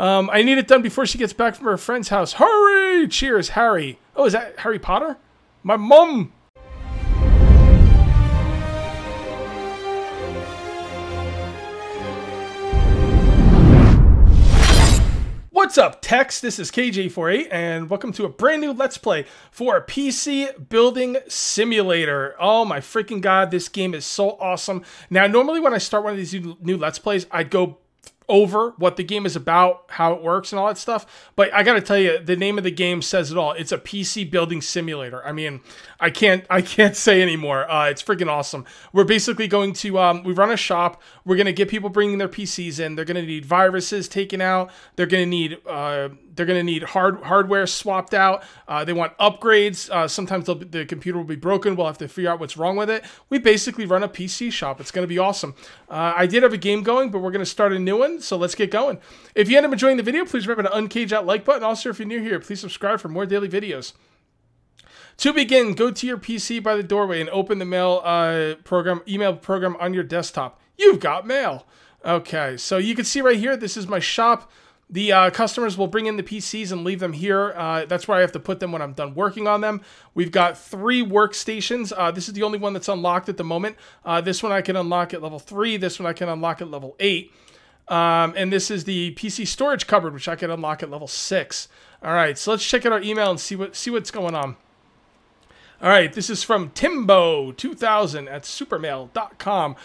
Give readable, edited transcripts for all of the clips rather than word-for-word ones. I need it done before she gets back from her friend's house. Hurry! Cheers, Harry. Oh, is that Harry Potter? My mum! What's up, techs? This is Kage848, and welcome to a brand new Let's Play for PC Building Simulator. Oh my freaking god, this game is so awesome. Now, normally when I start one of these new Let's Plays, I'd go over what the game is about, how it works, and all that stuff. But I gotta tell you, the name of the game says it all. It's a PC building simulator. I mean, I can't say anymore. It's freaking awesome. We're basically going to, we run a shop. We're gonna get people bringing their PCs in. They're gonna need viruses taken out. They're gonna need, hardware swapped out. They want upgrades. Sometimes the computer will be broken. We'll have to figure out what's wrong with it. We basically run a PC shop. It's going to be awesome. I did have a game going, but we're going to start a new one. So let's get going. If you end up enjoying the video, please remember to uncage that like button. Also, if you're new here, please subscribe for more daily videos. To begin, go to your PC by the doorway and open the mail email program on your desktop. You've got mail. Okay, so you can see right here, this is my shop. The customers will bring in the PCs and leave them here. That's where I have to put them when I'm done working on them. We've got 3 workstations. This is the only one that's unlocked at the moment. This one I can unlock at level 3. This one I can unlock at level 8. And this is the PC storage cupboard, which I can unlock at level 6. All right, so let's check out our email and see what's going on. All right, this is from Timbo2000 at supermail.com.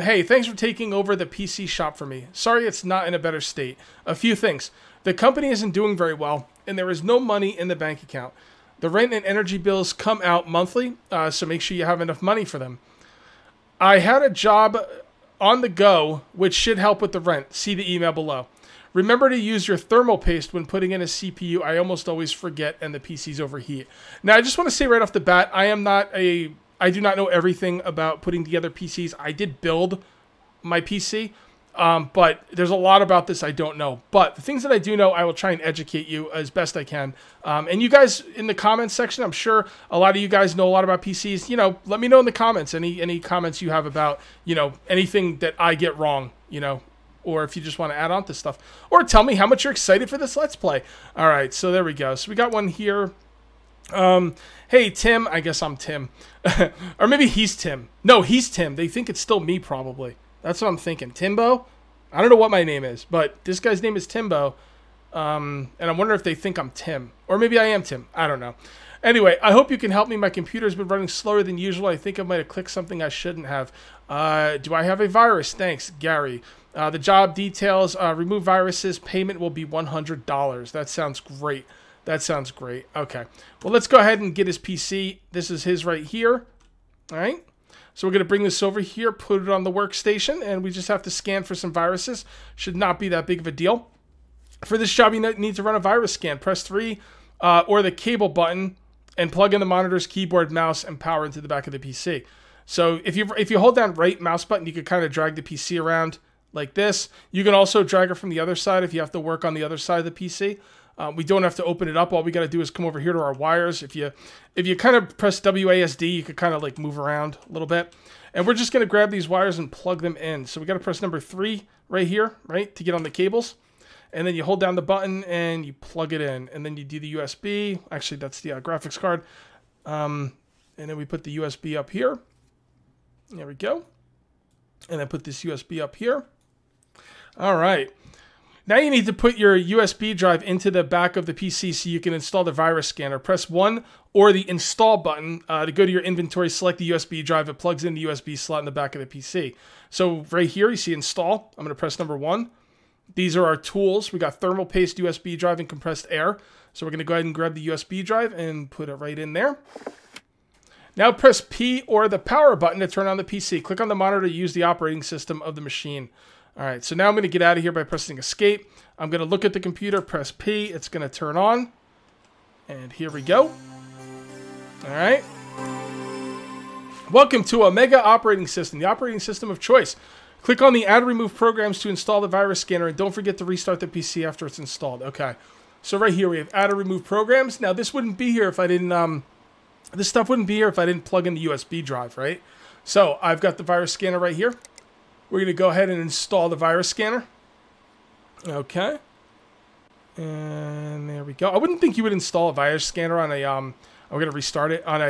Hey, thanks for taking over the PC shop for me. Sorry it's not in a better state. A few things. The company isn't doing very well, and there is no money in the bank account. The rent and energy bills come out monthly, so make sure you have enough money for them. I had a job on the go, which should help with the rent. See the email below. Remember to use your thermal paste when putting in a CPU. I almost always forget, and the PCs overheat. Now, I just want to say right off the bat, I do not know everything about putting together PCs. I did build my PC, but there's a lot about this I don't know. But the things that I do know, I will try and educate you as best I can. And you guys in the comments section, I'm sure a lot of you guys know a lot about PCs. You know, let me know in the comments any comments you have about, you know, anything that I get wrong, you know, or if you just want to add on to stuff, or tell me how much you're excited for this Let's Play. All right, so there we go. So we got one here. Hey, Tim. I guess I'm Tim. Or maybe he's Tim. No, he's Tim. They think it's still me, probably. That's what I'm thinking. Timbo? I don't know what my name is, but this guy's name is Timbo. And I wonder if they think I'm Tim. Or maybe I am Tim. I don't know. Anyway, I hope you can help me. My computer's been running slower than usual. I think I might have clicked something I shouldn't have. Do I have a virus? Thanks, Gary. The job details, remove viruses, payment will be $100. That sounds great. That sounds great. Okay. Well, let's go ahead and get his PC. This is his right here. All right. So we're going to bring this over here, put it on the workstation, and we just have to scan for some viruses. Should not be that big of a deal. For this job, you need to run a virus scan. Press 3 or the cable button and plug in the monitor's keyboard, mouse, and power into the back of the PC. So if you hold down right mouse button, you can kind of drag the PC around like this. You can also drag it from the other side if you have to work on the other side of the PC. We don't have to open it up. All we got to do is come over here to our wires. If you kind of press WASD, you could kind of like move around a little bit. And we're just going to grab these wires and plug them in. So we got to press number 3 right here, right, to get on the cables. And then you hold down the button and you plug it in. And then you do the USB. Actually, that's the graphics card. And then we put the USB up here. There we go. And then put this USB up here. All right, now you need to put your USB drive into the back of the PC so you can install the virus scanner. Press 1 or the install button to go to your inventory, select the USB drive. It plugs in the USB slot in the back of the PC. So right here, you see install. I'm going to press number 1. These are our tools. We got thermal paste, USB drive, and compressed air. So we're going to go ahead and grab the USB drive and put it right in there. Now press P or the power button to turn on the PC. Click on the monitor to use the operating system of the machine. All right, so now I'm going to get out of here by pressing escape. I'm going to look at the computer, press P. It's going to turn on. And here we go. All right. Welcome to Omega operating system, the operating system of choice. Click on the add remove programs to install the virus scanner, and don't forget to restart the PC after it's installed. Okay, so right here we have add or remove programs. Now this wouldn't be here if I didn't, this stuff wouldn't be here if I didn't plug in the USB drive, right? So I've got the virus scanner right here. We're going to go ahead and install the virus scanner. Okay. And there we go. I wouldn't think you would install a virus scanner on a, I'm going to restart it, on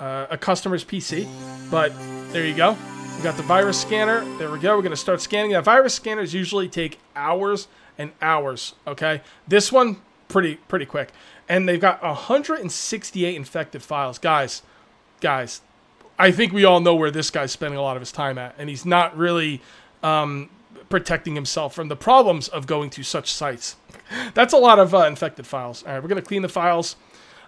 a customer's PC. But there you go. We got the virus scanner. There we go. We're going to start scanning. Now, virus scanners usually take hours and hours, okay? This one, pretty quick. And they've got 168 infected files. Guys, I think we all know where this guy's spending a lot of his time at, and he's not really protecting himself from the problems of going to such sites. That's a lot of infected files. All right, we're going to clean the files.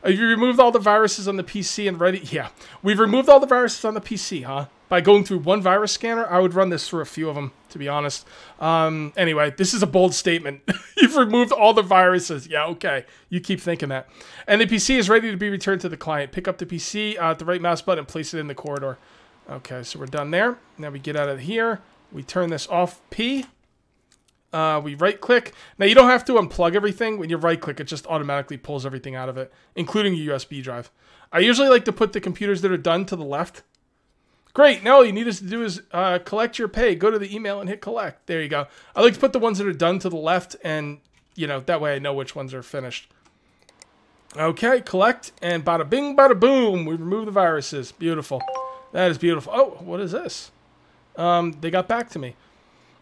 You removed all the viruses on the PC and ready? Yeah, we've removed all the viruses on the PC, huh? By going through one virus scanner, I would run this through a few of them, to be honest. Anyway, this is a bold statement. You've removed all the viruses. Yeah, okay. You keep thinking that. And the PC is ready to be returned to the client. Pick up the PC at the right mouse button and place it in the corridor. Okay, so we're done there. Now we get out of here. We turn this off. P. We right-click. Now, you don't have to unplug everything. When you right-click, it just automatically pulls everything out of it, including your USB drive. I usually like to put the computers that are done to the left. Great. Now all you need us to do is collect your pay. Go to the email and hit collect. There you go. I like to put the ones that are done to the left, and, you know, that way I know which ones are finished. Okay, collect, and bada bing, bada boom. We remove the viruses. Beautiful. That is beautiful. Oh, what is this? They got back to me.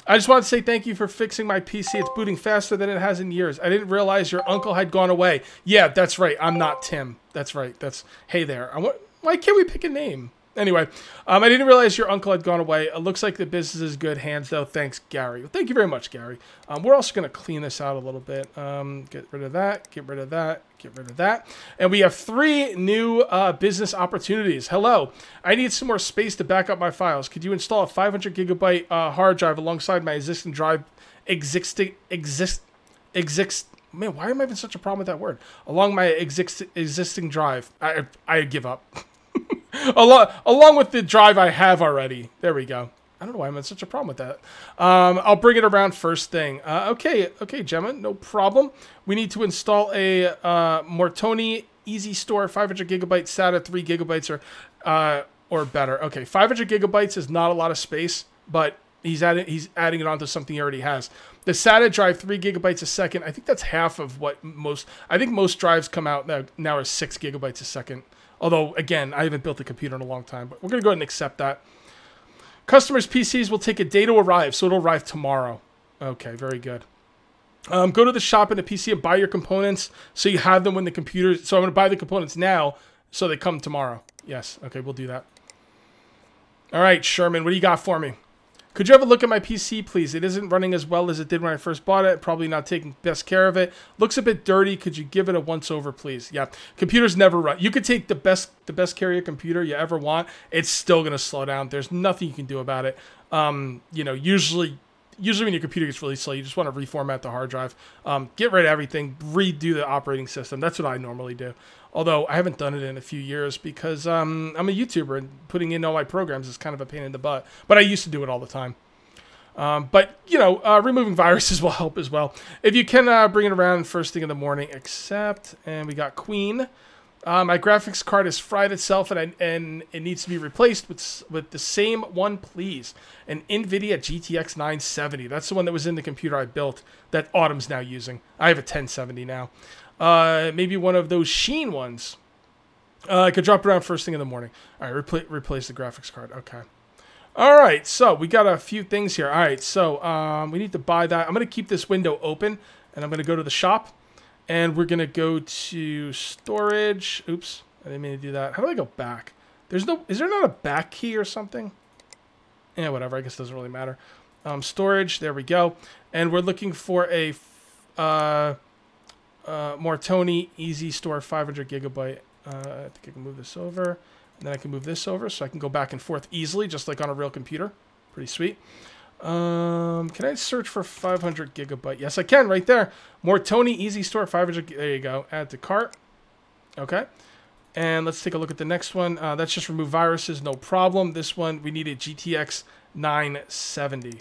I just want to say thank you for fixing my PC. It's booting faster than it has in years. I didn't realize your uncle had gone away. Yeah, that's right. I'm not Tim. That's right. That's, hey there. Why can't we pick a name? Anyway, I didn't realize your uncle had gone away. It looks like the business is good hands, though. Thanks, Gary. Well, thank you very much, Gary. We're also going to clean this out a little bit. Get rid of that, get rid of that, get rid of that. And we have 3 new business opportunities. Hello. I need some more space to back up my files. Could you install a 500 gigabyte hard drive alongside my existing drive? Man, why am I having such a problem with that word? Along my existing drive. I give up. Along with the drive I have already. There we go. I don't know why I'm in such a problem with that. I'll bring it around first thing. Okay, Gemma, no problem. We need to install a MorTony EasyStore 500 gigabyte SATA 3 gigabytes or better. Okay, 500 gigabytes is not a lot of space, but he's adding it onto something he already has. The SATA drive 3 gigabytes a second. I think that's half of what most. I think most drives come out now are 6 gigabytes a second. Although, again, I haven't built a computer in a long time, but we're going to go ahead and accept that. Customers' PCs will take a day to arrive, so it'll arrive tomorrow. Okay, very good. Go to the shop in the PC and buy your components so you have them when the computer... So I'm going to buy the components now so they come tomorrow. Yes, okay, we'll do that. All right, Sherman, what do you got for me? Could you have a look at my PC, please? It isn't running as well as it did when I first bought it. Probably not taking best care of it. Looks a bit dirty. Could you give it a once-over, please? Yeah, computers never run. You could take the best care of your computer you ever want. It's still going to slow down. There's nothing you can do about it. You know, usually when your computer gets really slow, you just want to reformat the hard drive. Get rid of everything. Redo the operating system. That's what I normally do. Although, I haven't done it in a few years because I'm a YouTuber and putting in all my programs is kind of a pain in the butt. But I used to do it all the time. But, you know, removing viruses will help as well. If you can, bring it around first thing in the morning, except, and we got Queen. My graphics card has fried itself and it needs to be replaced with the same one, please. An Nvidia GTX 970. That's the one that was in the computer I built that Autumn's now using. I have a 1070 now. Maybe one of those Sheen ones. I could drop it around first thing in the morning. All right, replace the graphics card. Okay. All right, so we got a few things here. All right, so we need to buy that. I'm going to keep this window open, and I'm going to go to the shop, and we're going to go to storage. Oops, I didn't mean to do that. How do I go back? Is there not a back key or something? Yeah, whatever. I guess it doesn't really matter. Storage, there we go. And we're looking for a... MorTony EasyStore 500 gigabyte. I think I can move this over, and then I can move this over, so I can go back and forth easily, just like on a real computer. Pretty sweet. Can I search for 500 gigabyte? Yes, I can. Right there, MorTony EasyStore 500. There you go. Add to cart. Okay, and let's take a look at the next one. That's just remove viruses, no problem. This one we need a GTX 970.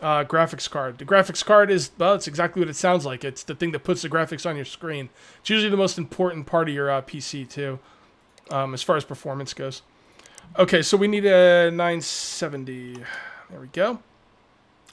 Graphics card. The graphics card is, well, it's exactly what it sounds like. It's the thing that puts the graphics on your screen. It's usually the most important part of your PC, too, as far as performance goes. Okay, so we need a 970. There we go.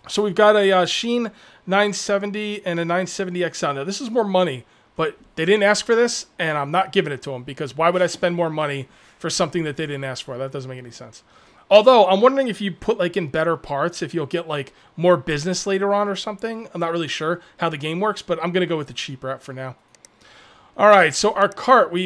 So we've got a Sheen 970 and a 970 XL. Now, this is more money, but they didn't ask for this, and I'm not giving it to them because why would I spend more money for something that they didn't ask for? That doesn't make any sense. Although, I'm wondering if you put, like, in better parts, if you'll get, like, more business later on or something. I'm not really sure how the game works, but I'm going to go with the cheaper app for now. All right, so our cart, we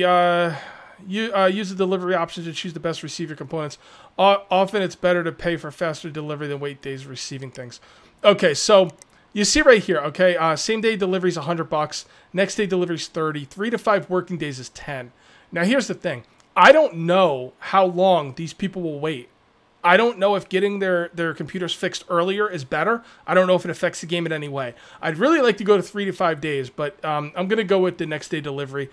use the delivery options to choose the best receiver components. Often it's better to pay for faster delivery than wait days receiving things. Okay, so you see right here, okay, same-day delivery is 100 bucks. Next-day delivery is 30. 3 to 5 working days is 10. Now, here's the thing. I don't know how long these people will wait. I don't know if getting their computers fixed earlier is better. I don't know if it affects the game in any way. I'd really like to go to 3 to 5 days, but I'm going to go with the next day delivery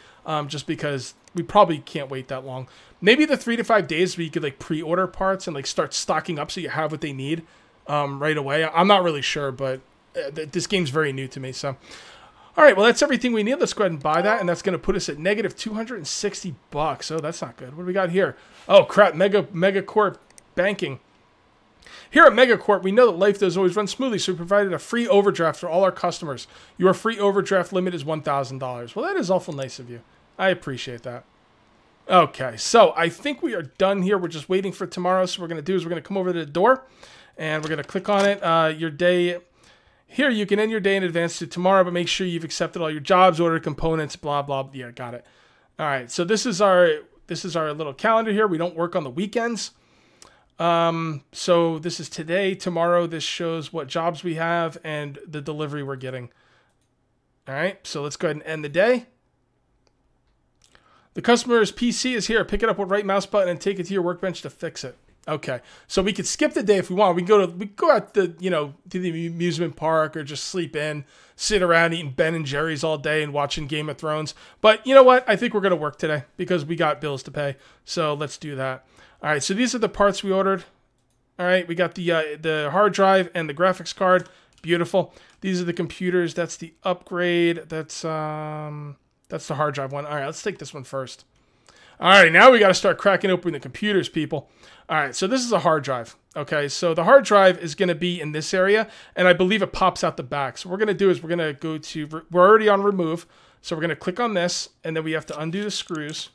just because we probably can't wait that long. Maybe the 3 to 5 days where you could like pre-order parts and like start stocking up so you have what they need right away. I'm not really sure, but this game's very new to me. So, all right, well, that's everything we need. Let's go ahead and buy that, and that's going to put us at negative 260 bucks. Oh, that's not good. What do we got here? Oh, crap, MegaCorp. Banking. Here at MegaCorp, we know that life does always run smoothly, so we provided a free overdraft for all our customers. Your free overdraft limit is $1,000. Well, that is awful nice of you. I appreciate that. Okay, so I think we are done here. We're just waiting for tomorrow, so what we're going to do is we're going to come over to the door, and we're going to click on it. Your day... Here, you can end your day in advance to tomorrow, but make sure you've accepted all your jobs, ordered components, blah, blah. Yeah, got it. All right, so this is our little calendar here. We don't work on the weekends. So this is today, tomorrow. This shows what jobs we have and the delivery we're getting. All right, so let's go ahead and end the day. The customer's PC is here. Pick it up with right mouse button and take it to your workbench to fix it. Okay, so we could skip the day if we want. We go out to the amusement park or just sleep in, sit around eating Ben and Jerry's all day and watching Game of Thrones. But you know what? I think we're going to work today because we got bills to pay. So let's do that. All right, so these are the parts we ordered. All right, we got the hard drive and the graphics card. Beautiful. These are the computers. That's the upgrade. That's the hard drive one. All right, let's take this one first. All right, now we got to start cracking open the computers, people. All right, so this is a hard drive. Okay, so the hard drive is going to be in this area, and I believe it pops out the back. So what we're going to do is we're going to go to, we're already on remove, so we're going to click on this, and then we have to undo the screws.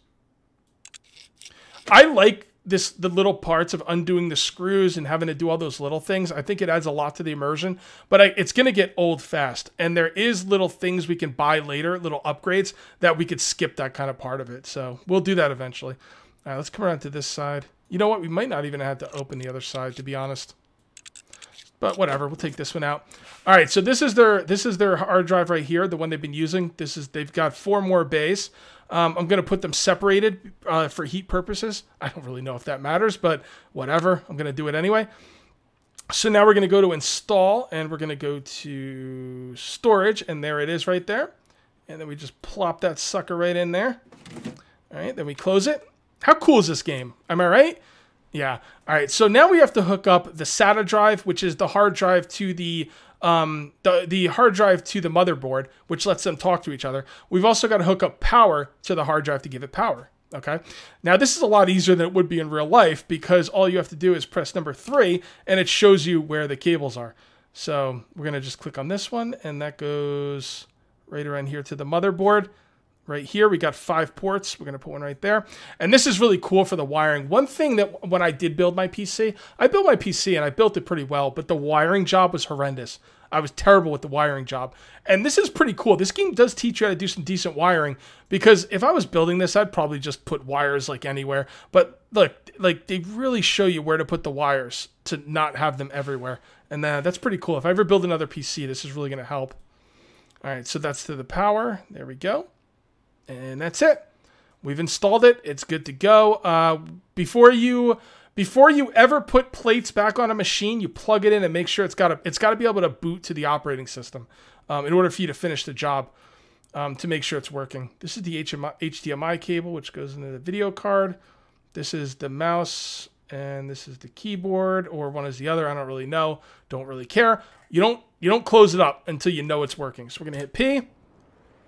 I like the little parts of undoing the screws and having to do all those little things. I think it adds a lot to the immersion, but it's going to get old fast. And there is little things we can buy later, little upgrades that we could skip that kind of part of it. So we'll do that eventually. All right, let's come around to this side. You know what? We might not even have to open the other side, to be honest. But whatever, we'll take this one out. All right, so this is their hard drive right here, the one they've been using. They've got 4 more bays. I'm going to put them separated for heat purposes. I don't really know if that matters, but whatever. I'm going to do it anyway. So now we're going to go to install, and we're going to go to storage, and there it is right there. And then we just plop that sucker right in there. All right, then we close it. How cool is this game? Am I right? Yeah. All right. So now we have to hook up the SATA drive, which is the hard drive to the hard drive to the motherboard, which lets them talk to each other. We've also got to hook up power to the hard drive to give it power. Okay. Now this is a lot easier than it would be in real life because all you have to do is press number 3 and it shows you where the cables are. So we're going to just click on this one and that goes right around here to the motherboard. Right here, we got 5 ports. We're going to put one right there. And this is really cool for the wiring. One thing that when I did build my PC, and I built it pretty well, but the wiring job was horrendous. I was terrible with the wiring job. And this is pretty cool. This game does teach you how to do some decent wiring because if I was building this, I'd probably just put wires like anywhere. But look, like they really show you where to put the wires to not have them everywhere. And that's pretty cool. If I ever build another PC, this is really going to help. All right, so that's to the power. There we go. And that's it. We've installed it. It's good to go. Before you ever put plates back on a machine, you plug it in and make sure it's got to be able to boot to the operating system in order for you to finish the job to make sure it's working. This is the HDMI cable, which goes into the video card. This is the mouse, and this is the keyboard, or one is the other. I don't really know. Don't really care. You don't close it up until you know it's working. So we're gonna hit P.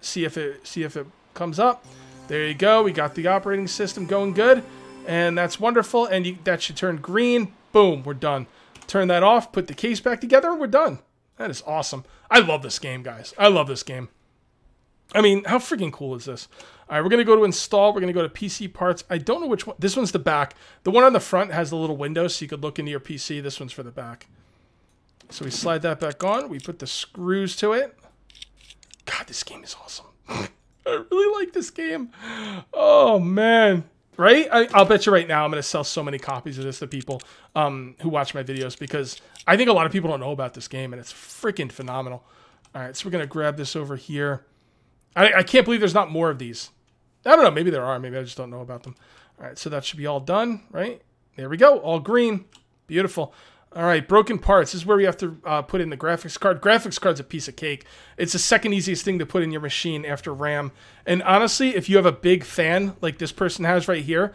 See if it comes up. There you go. We got the operating system going good, and that's wonderful. And that should turn green. Boom, we're done. Turn that off, put the case back together, and we're done. That is awesome. I love this game, guys. I love this game. I mean, how freaking cool is this? All right, we're going to go to install. We're going to go to PC parts. I don't know which one. This one's the back. The one on the front has the little window, so you could look into your PC. This one's for the back. So we slide that back on. We put the screws to it. God, this game is awesome. I really like this game. Oh, man. Right? I'll bet you right now I'm going to sell so many copies of this to people who watch my videos, because I think a lot of people don't know about this game, and it's freaking phenomenal. All right, so we're going to grab this over here. I can't believe there's not more of these. I don't know. Maybe there are. Maybe I just don't know about them. All right, so that should be all done, right? There we go. All green. Beautiful. All right, broken parts. This is where we have to put in the graphics card. Graphics card's a piece of cake. It's the second easiest thing to put in your machine after RAM. And honestly, if you have a big fan like this person has right here,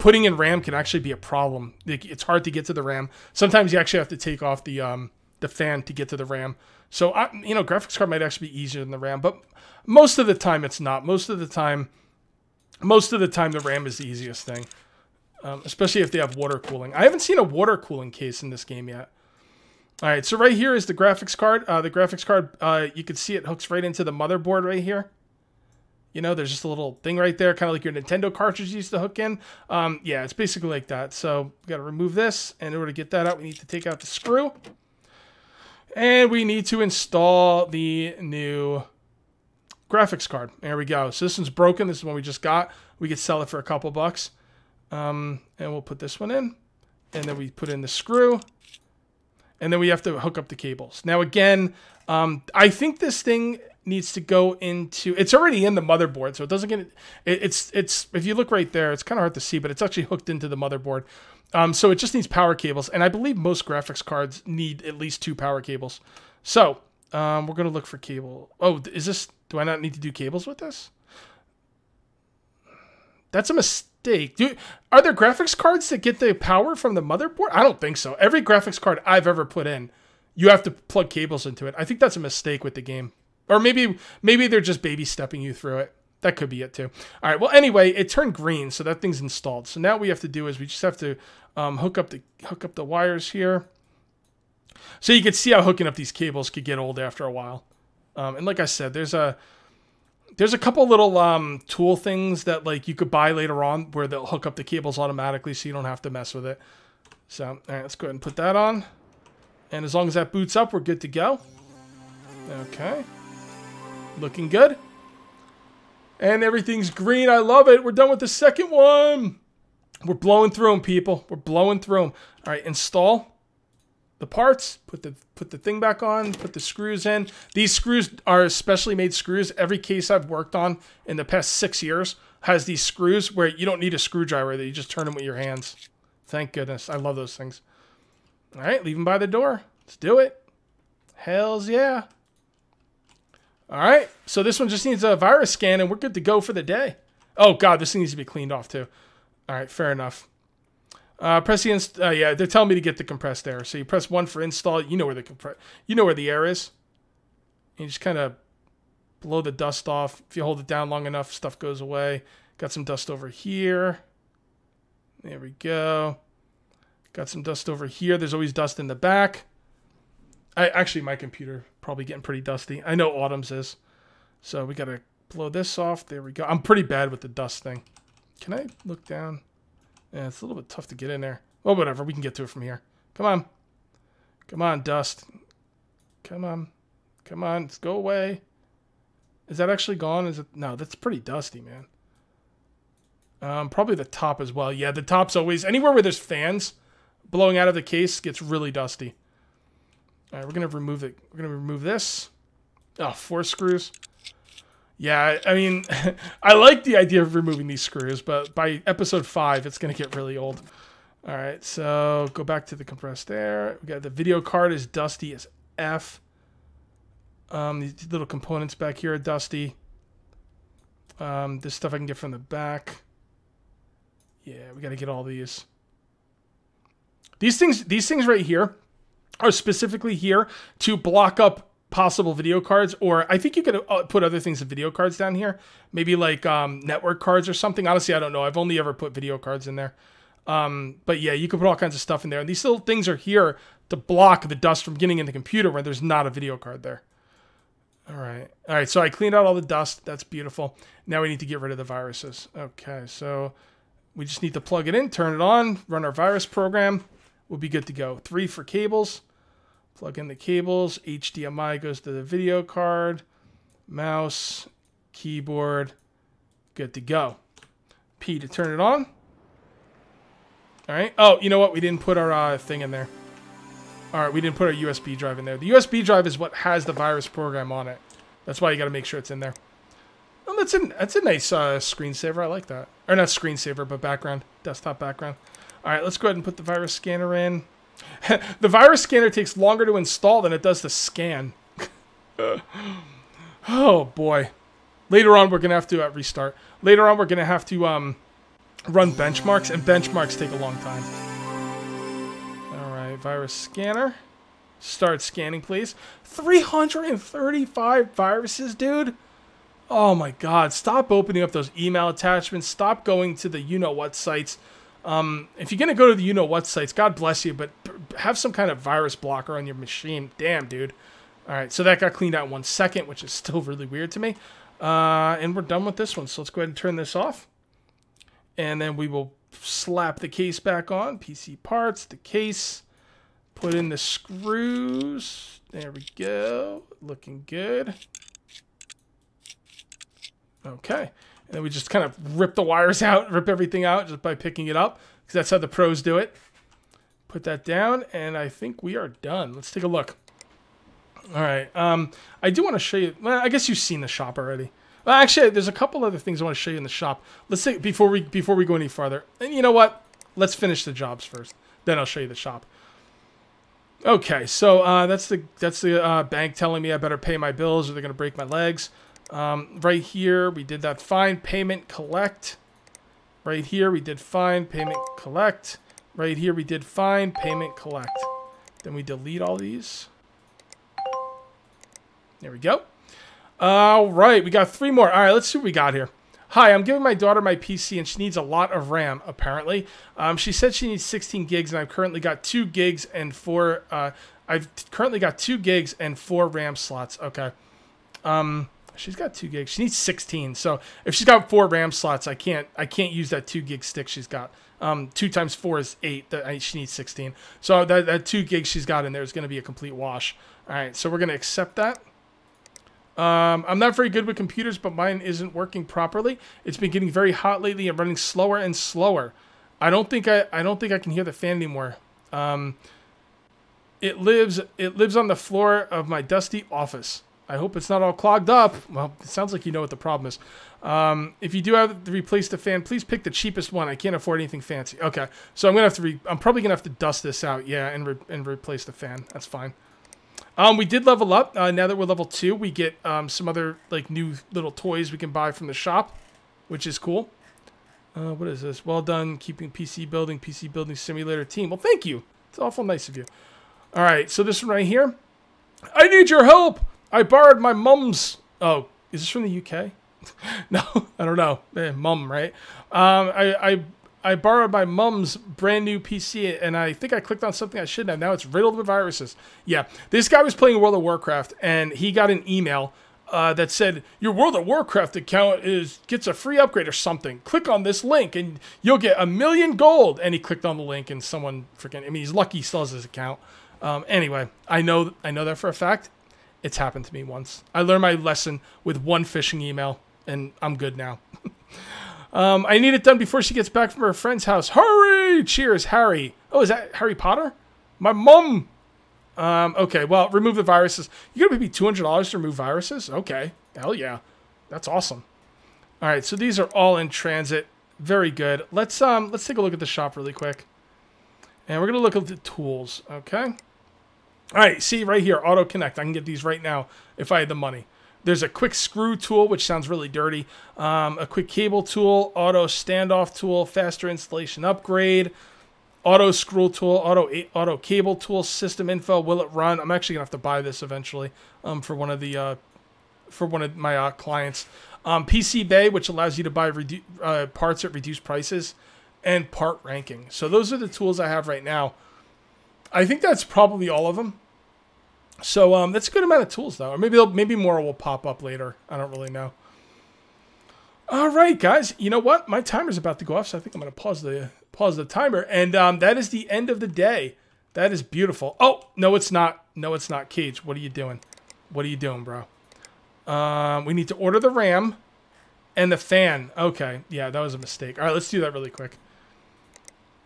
putting in RAM can actually be a problem. It's hard to get to the RAM. Sometimes you actually have to take off the fan to get to the RAM. So, you know, graphics card might actually be easier than the RAM, but most of the time it's not. Most of the time the RAM is the easiest thing. Especially if they have water cooling. I haven't seen a water cooling case in this game yet. All right, so right here is the graphics card. You can see it hooks right into the motherboard right here. You know, there's just a little thing right there, kind of like your Nintendo cartridge used to hook in. Yeah, it's basically like that. So we got to remove this. And in order to get that out, we need to take out the screw. And we need to install the new graphics card. There we go. So this one's broken. This is one we just got. We could sell it for a couple bucks. And we'll put this one in, and then we put in the screw, and then we have to hook up the cables. Now, again, I think this thing needs to go into, it's already in the motherboard, so it doesn't get, it's, if you look right there, it's kind of hard to see, but it's actually hooked into the motherboard. So it just needs power cables. And I believe most graphics cards need at least 2 power cables. So, we're going to look for cable. Oh, is this, do I not need to do cables with this? That's a mistake. Dude, are there graphics cards that get the power from the motherboard? I don't think so. Every graphics card I've ever put in, you have to plug cables into it. I think that's a mistake with the game. Or maybe they're just baby stepping you through it. That could be it too. All right, well, anyway, it turned green, so that thing's installed. So now what we have to do is we just have to hook up the wires here. So you can see how hooking up these cables could get old after a while. And like I said, there's a couple little tool things that like you could buy later on where they'll hook up the cables automatically so you don't have to mess with it. So, all right, let's go ahead and put that on. And as long as that boots up, we're good to go. Okay. Looking good. And everything's green. I love it. We're done with the second one. We're blowing through them, people. We're blowing through them. All right, install the parts, put the thing back on, put the screws in. These screws are specially made screws. Every case I've worked on in the past 6 years has these screws where you don't need a screwdriver, that you just turn them with your hands. Thank goodness. I love those things. All right, leave them by the door. Let's do it. Hells yeah. All right, so this one just needs a virus scan and we're good to go for the day. Oh God, this thing needs to be cleaned off too. All right, fair enough. Press the yeah, they're telling me to get the compressed air. So you press 1 for install. You know where the air is. And you just kind of blow the dust off. If you hold it down long enough, stuff goes away. Got some dust over here. There we go. Got some dust over here. There's always dust in the back. Actually, my computer probably getting pretty dusty. I know Autumn's is. So we got to blow this off. There we go. I'm pretty bad with the dust thing. Can I look down? Yeah, it's a little bit tough to get in there. Well, whatever. We can get to it from here. Come on. Come on, dust. Come on. Come on. Let's go away. Is that actually gone? Is it? No, that's pretty dusty, man. Probably the top as well. Yeah, the top's always... Anywhere where there's fans blowing out of the case gets really dusty. All right, we're going to remove it. We're going to remove this. Oh, 4 screws. Yeah, I mean, I like the idea of removing these screws, but by episode 5, it's going to get really old. All right, so go back to the compressed air. We got the video card is dusty as F. These little components back here are dusty. This stuff I can get from the back. Yeah, we got to get all these. These things right here are specifically here to block up possible video cards, or I think you could put other things in video cards down here, maybe like network cards or something. Honestly, I don't know. I've only ever put video cards in there, but yeah, you could put all kinds of stuff in there, and these little things are here to block the dust from getting in the computer when there's not a video card there. All right, so I cleaned out all the dust. That's beautiful. Now we need to get rid of the viruses. Okay, so we just need to plug it in, turn it on, run our virus program. We'll be good to go. 3 for cables. Plug in the cables. HDMI goes to the video card. Mouse, keyboard, good to go. P to turn it on. All right. Oh, you know what? We didn't put our thing in there. All right, we didn't put our USB drive in there. The USB drive is what has the virus program on it. That's why you got to make sure it's in there. Oh, that's a nice screensaver. I like that. Or not screensaver, but background, desktop background. All right, let's go ahead and put the virus scanner in. The virus scanner takes longer to install than it does to scan. Oh, boy. Later on, we're going to have to restart. Later on, we're going to have to run benchmarks, and benchmarks take a long time. All right, virus scanner. Start scanning, please. 335 viruses, dude. Oh, my God. Stop opening up those email attachments. Stop going to the you-know-what sites. If you're going to go to the you-know-what sites, God bless you, but have some kind of virus blocker on your machine. Damn, dude. All right, so that got cleaned out in 1 second, which is still really weird to me. And we're done with this one, so let's go ahead and turn this off. And then we will slap the case back on. PC parts, the case. Put in the screws. There we go. Looking good. Okay. And then we just kind of rip the wires out, rip everything out just by picking it up, because that's how the pros do it. Put that down, and I think we are done. Let's take a look. All right. I do want to show you. Well, I guess you've seen the shop already. Well, actually, there's a couple other things I want to show you in the shop. Let's say before we go any farther. And you know what? Let's finish the jobs first. Then I'll show you the shop. Okay. So that's the bank telling me I better pay my bills or they're gonna break my legs. Right here we did that. Find, payment, collect. Right here we did find, payment, collect. Right here we did find, payment, collect. Then we delete all these. There we go. All right, we got 3 more. All right, let's see what we got here. Hi, I'm giving my daughter my PC, and she needs a lot of RAM, apparently. She said she needs 16 gigs, and I've currently got 2 gigs and 4. I've currently got 2 gigs and 4 RAM slots. Okay. She's got 2 gigs. She needs 16. So if she's got 4 RAM slots, I can't use that 2 gig stick she's got. 2 times 4 is 8. She needs 16. So that 2 gigs she's got in there is going to be a complete wash. All right, so we're going to accept that. I'm not very good with computers, but mine isn't working properly. It's been getting very hot lately and running slower and slower. I don't think I can hear the fan anymore. It lives on the floor of my dusty office. I hope it's not all clogged up. Well, it sounds like you know what the problem is. If you do have to replace the fan, please pick the cheapest one. I can't afford anything fancy. Okay, so I'm probably gonna have to dust this out, yeah, and replace the fan. That's fine. We did level up. Now that we're level 2, we get some other like new little toys we can buy from the shop, which is cool. What is this? Well done, keeping PC Building Simulator team. Well, thank you. It's awful nice of you. All right, so this one right here. I need your help. I borrowed my mum's. Oh, is this from the UK? No, I don't know. Mum, right? I borrowed my mum's brand new PC, and I think I clicked on something I shouldn't have. Now it's riddled with viruses. Yeah, this guy was playing World of Warcraft, and he got an email that said, your World of Warcraft account gets a free upgrade or something. Click on this link, and you'll get 1,000,000 gold. And he clicked on the link, and someone freaking... I mean, he's lucky he still has his account. Anyway, I know that for a fact. It's happened to me once. I learned my lesson with one phishing email, and I'm good now. I need it done before she gets back from her friend's house. Hurry! Cheers, Harry. Oh, is that Harry Potter? My mum. Okay, well, remove the viruses. You're going to pay me $200 to remove viruses? Okay. Hell yeah. That's awesome. All right, so these are all in transit. Very good. Let's take a look at the shop really quick. And we're going to look at the tools, okay? All right, see right here, auto connect. I can get these right now if I had the money. There's a quick screw tool, which sounds really dirty, a quick cable tool, auto standoff tool, faster installation upgrade, auto screw tool, auto cable tool, system info, will it run? I'm actually gonna have to buy this eventually for one of my clients. PC Bay, which allows you to buy parts at reduced prices, and part ranking. So those are the tools I have right now. I think that's probably all of them. So that's a good amount of tools, though. Or maybe more will pop up later. I don't really know. All right, guys. You know what? My timer's about to go off, so I think I'm going to pause the timer. And that is the end of the day. That is beautiful. Oh, no, it's not. No, it's not, Kage. What are you doing? What are you doing, bro? We need to order the RAM and the fan. Okay. Yeah, that was a mistake. All right, let's do that really quick.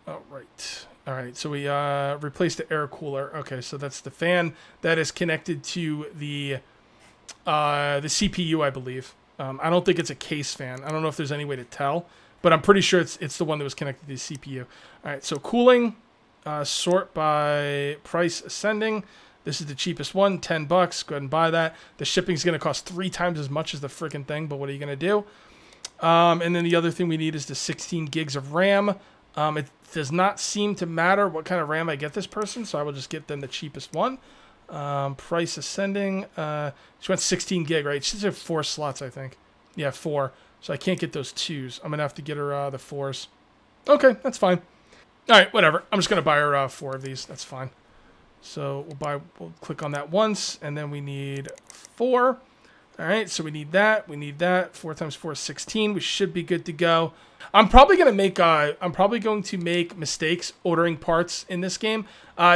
All right. All right, so we replaced the air cooler. Okay, so that's the fan that is connected to the CPU, I believe. I don't think it's a case fan. I don't know if there's any way to tell, but I'm pretty sure it's the one that was connected to the CPU. All right, so cooling, sort by price ascending. This is the cheapest one, $10. Go ahead and buy that. The shipping's going to cost 3 times as much as the freaking thing, but what are you going to do? And then the other thing we need is the 16 gigs of RAM. It does not seem to matter what kind of RAM I get this person, so I will just get them the cheapest one. Price ascending. She went 16 gig, right? She's at 4 slots, I think. Yeah, 4. So I can't get those 2s. I'm going to have to get her the 4s. Okay, that's fine. All right, whatever. I'm just going to buy her 4 of these. That's fine. So we'll click on that once, and then we need 4. All right, so we need that. 4 times 4 is 16. We should be good to go. I'm probably going to make mistakes ordering parts in this game.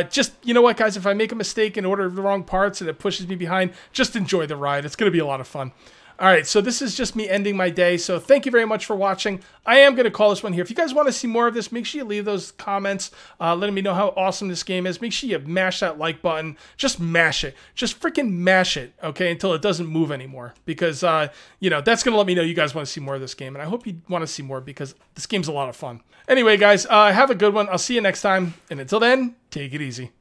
Just, you know what, guys, if I make a mistake and order the wrong parts and it pushes me behind, just enjoy the ride. It's going to be a lot of fun. All right, so this is just me ending my day. So thank you very much for watching. I am going to call this one here. If you guys want to see more of this, make sure you leave those comments letting me know how awesome this game is. Make sure you mash that like button. Just mash it. Just freaking mash it, okay, until it doesn't move anymore, because, you know, that's going to let me know you guys want to see more of this game, and I hope you want to see more because this game's a lot of fun. Anyway, guys, have a good one. I'll see you next time, and until then, take it easy.